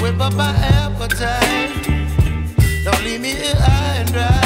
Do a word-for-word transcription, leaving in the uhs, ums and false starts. Whip up my appetite. Don't leave me here high and dry.